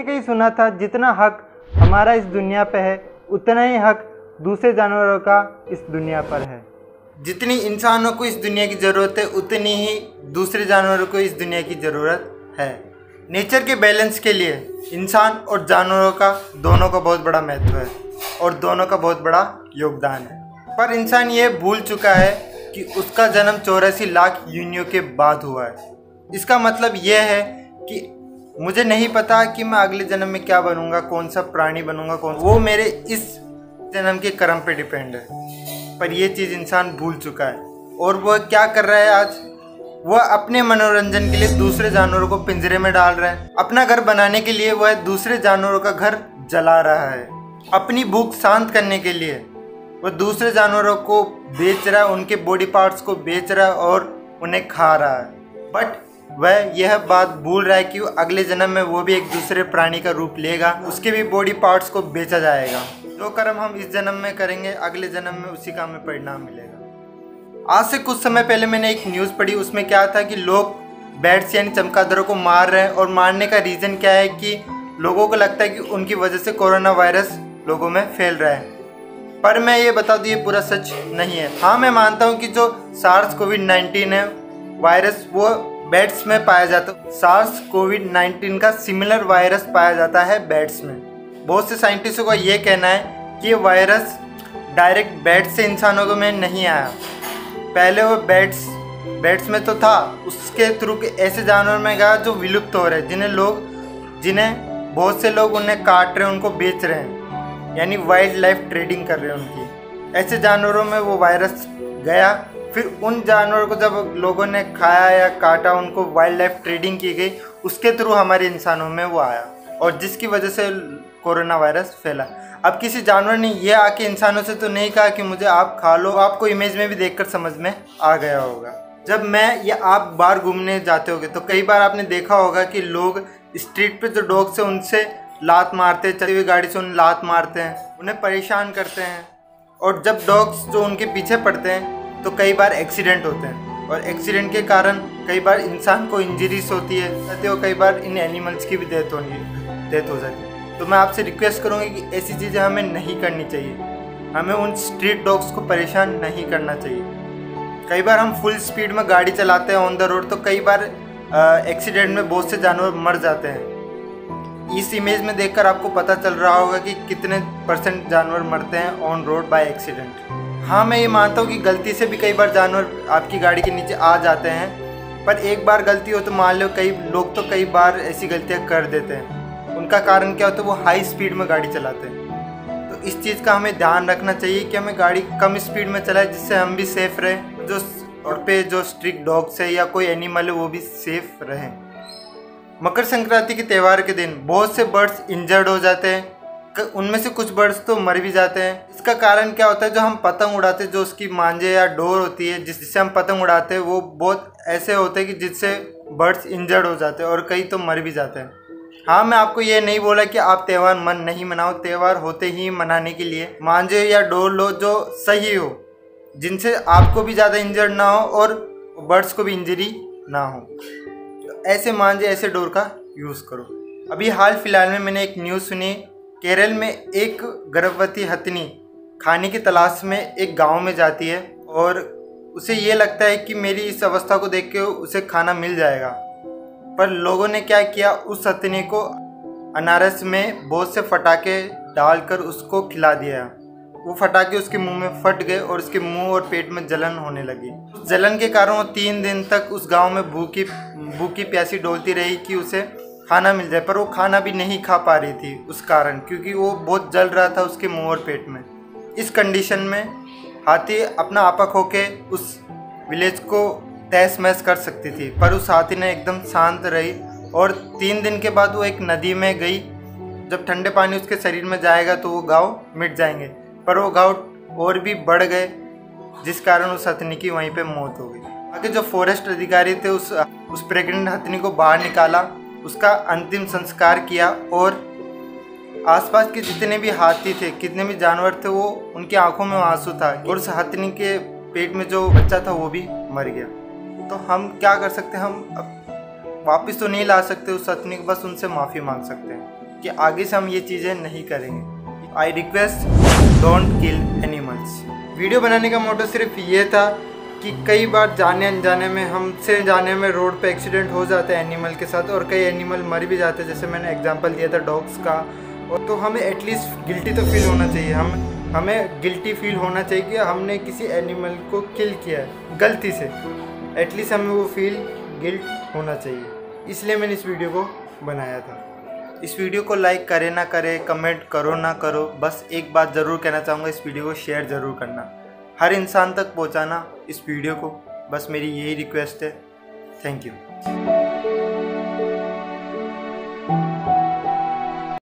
मैंने कहीं सुना था जितना हक हमारा इस दुनिया पे है उतना ही हक दूसरे जानवरों का इस दुनिया पर है। जितनी इंसानों को इस दुनिया की ज़रूरत है उतनी ही दूसरे जानवरों को इस दुनिया की ज़रूरत है। नेचर के बैलेंस के लिए इंसान और जानवरों का दोनों का बहुत बड़ा महत्व है और दोनों का बहुत बड़ा योगदान है। पर इंसान ये भूल चुका है कि उसका जन्म 84 लाख यूनियों के बाद हुआ है। इसका मतलब यह है कि मुझे नहीं पता कि मैं अगले जन्म में क्या बनूंगा, कौन सा प्राणी बनूंगा, वो मेरे इस जन्म के कर्म पे डिपेंड है। पर ये चीज़ इंसान भूल चुका है और वह क्या कर रहा है आज, वह अपने मनोरंजन के लिए दूसरे जानवरों को पिंजरे में डाल रहा है। अपना घर बनाने के लिए वह दूसरे जानवरों का घर जला रहा है। अपनी भूख शांत करने के लिए वह दूसरे जानवरों को बेच रहा है, उनके बॉडी पार्ट्स को बेच रहा है और उन्हें खा रहा है। बट वह यह बात भूल रहा है कि अगले जन्म में वो भी एक दूसरे प्राणी का रूप लेगा, उसके भी बॉडी पार्ट्स को बेचा जाएगा। जो कर्म हम इस जन्म में करेंगे अगले जन्म में उसी का हमें परिणाम मिलेगा। आज से कुछ समय पहले मैंने एक न्यूज़ पढ़ी, उसमें क्या था कि लोग बैट्स यानी चमगादड़ों को मार रहे हैं और मारने का रीज़न क्या है कि लोगों को लगता है कि उनकी वजह से कोरोना वायरस लोगों में फैल रहा है। पर मैं ये बता दूँ ये पूरा सच नहीं है। हाँ, मैं मानता हूँ कि जो सार्स कोविड-19 है वायरस वो बैट्स में पाया जाता है। सार्स कोविड-19 का सिमिलर वायरस पाया जाता है बैट्स में। बहुत से साइंटिस्टों का ये कहना है कि वायरस डायरेक्ट बैट्स से इंसानों में नहीं आया, पहले वो बैट्स में तो था, उसके थ्रू ऐसे जानवर में गया जो विलुप्त हो रहे हैं, जिन्हें बहुत से लोग उन्हें काट रहे हैं, उनको बेच रहे हैं, यानी वाइल्ड लाइफ ट्रेडिंग कर रहे हैं उनकी। ऐसे जानवरों में वो वायरस गया, फिर उन जानवरों को जब लोगों ने खाया या काटा, उनको वाइल्ड लाइफ ट्रेडिंग की गई, उसके थ्रू हमारे इंसानों में वो आया और जिसकी वजह से कोरोना वायरस फैला। अब किसी जानवर ने यह आके इंसानों से तो नहीं कहा कि मुझे आप खा लो, आपको इमेज में भी देखकर समझ में आ गया होगा। जब मैं या आप बाहर घूमने जाते होगे तो कई बार आपने देखा होगा कि लोग स्ट्रीट पे जो डॉग्स हैं उनसे लात मारते हैं, चलती हुई गाड़ी से उन्हें लात मारते हैं, उन्हें परेशान करते हैं। और जब डॉग्स जो उनके पीछे पड़ते हैं तो कई बार एक्सीडेंट होते हैं और एक्सीडेंट के कारण कई बार इंसान को इंजरीज होती है और कई बार इन एनिमल्स की भी डेथ हो जाती है। तो मैं आपसे रिक्वेस्ट करूँगी कि ऐसी चीज़ें हमें नहीं करनी चाहिए, हमें उन स्ट्रीट डॉग्स को परेशान नहीं करना चाहिए। कई बार हम फुल स्पीड में गाड़ी चलाते हैं ऑन द रोड तो कई बार एक्सीडेंट में बहुत से जानवर मर जाते हैं। इस इमेज में देखकर आपको पता चल रहा होगा कि कितने परसेंट जानवर मरते हैं ऑन रोड बाय एक्सीडेंट। हाँ, मैं ये मानता हूँ कि गलती से भी कई बार जानवर आपकी गाड़ी के नीचे आ जाते हैं, पर एक बार गलती हो तो मान लो कई बार ऐसी गलतियाँ कर देते हैं। उनका कारण क्या होता है, वो हाई स्पीड में गाड़ी चलाते हैं। तो इस चीज़ का हमें ध्यान रखना चाहिए कि हमें गाड़ी कम स्पीड में चलाए जिससे हम भी सेफ़ रहें, जो रोड पे जो स्ट्रीट डॉग्स है या कोई एनिमल है वो भी सेफ़ रहें। मकर संक्रांति के त्यौहार के दिन बहुत से बर्ड्स इंजर्ड हो जाते हैं, उनमें से कुछ बर्ड्स तो मर भी जाते हैं। इसका कारण क्या होता है, जो हम पतंग उड़ाते हैं, जो उसकी मांझे या डोर होती है जिससे हम पतंग उड़ाते हैं, वो बहुत ऐसे होते हैं कि जिससे बर्ड्स इंजर्ड हो जाते हैं और कई तो मर भी जाते हैं। हाँ, मैं आपको ये नहीं बोला कि आप त्यौहार नहीं मनाओ, त्यौहार होते ही मनाने के लिए मांझे या डोर लो जो सही हो, जिनसे आपको भी ज़्यादा इंजर्ड ना हो और बर्ड्स को भी इंजरी ना हो। तो ऐसे मांझे ऐसे डोर का यूज़ करो। अभी हाल फिलहाल में मैंने एक न्यूज़ सुनी, केरल में एक गर्भवती हथिनी खाने की तलाश में एक गाँव में जाती है और उसे ये लगता है कि मेरी इस अवस्था को देख के उसे खाना मिल जाएगा। पर लोगों ने क्या किया, उस हथिनी को अनारस में बहुत से फटाके डालकर उसको खिला दिया। वो फटाके उसके मुंह में फट गए और उसके मुंह और पेट में जलन होने लगी। जलन के कारण वो 3 दिन तक उस गांव में भूखी प्यासी डोलती रही कि उसे खाना मिल जाए, पर वो खाना भी नहीं खा पा रही थी उस कारण, क्योंकि वो बहुत जल रहा था उसके मुँह और पेट में। इस कंडीशन में हाथी अपना आपक होके उस विलेज को तहस महस कर सकती थी, पर उस हाथी ने एकदम शांत रही और 3 दिन के बाद वो एक नदी में गई। जब ठंडे पानी उसके शरीर में जाएगा तो वो घाव मिट जाएंगे, पर वो घाव और भी बढ़ गए जिस कारण उस हथिनी की वहीं पे मौत हो गई। आगे जो फॉरेस्ट अधिकारी थे उस प्रेग्नेंट हथिनी को बाहर निकाला, उसका अंतिम संस्कार किया और आसपास के जितने भी हाथी थे, कितने भी जानवर थे, वो उनकी आँखों में आंसू था और उस हथिनी के पेट में जो बच्चा था वो भी मर गया। तो हम क्या कर सकते हैं, हम अब वापस तो नहीं ला सकते उस हथिनी को, बस उनसे माफ़ी मांग सकते हैं। कि आगे से हम ये चीज़ें नहीं करेंगे। I request don't kill animals. Video बनाने का मोटिव सिर्फ ये था कि कई बार जाने अनजाने में हमसे जाने में रोड पे एक्सीडेंट हो जाता है एनिमल के साथ, और कई एनिमल मर भी जाते हैं, जैसे मैंने एग्जांपल दिया था डॉग्स का। और तो हमें एटलीस्ट गिल्टी तो फील होना चाहिए, हमें गिल्टी फील होना चाहिए कि हमने किसी एनिमल को किल किया है गलती से। एटलीस्ट हमें वो फील गिल्ट होना चाहिए, इसलिए मैंने इस वीडियो को बनाया था। इस वीडियो को लाइक करे ना करे, कमेंट करो ना करो, बस एक बात ज़रूर कहना चाहूँगा, इस वीडियो को शेयर ज़रूर करना, हर इंसान तक पहुँचाना इस वीडियो को, बस मेरी यही रिक्वेस्ट है। Thank you.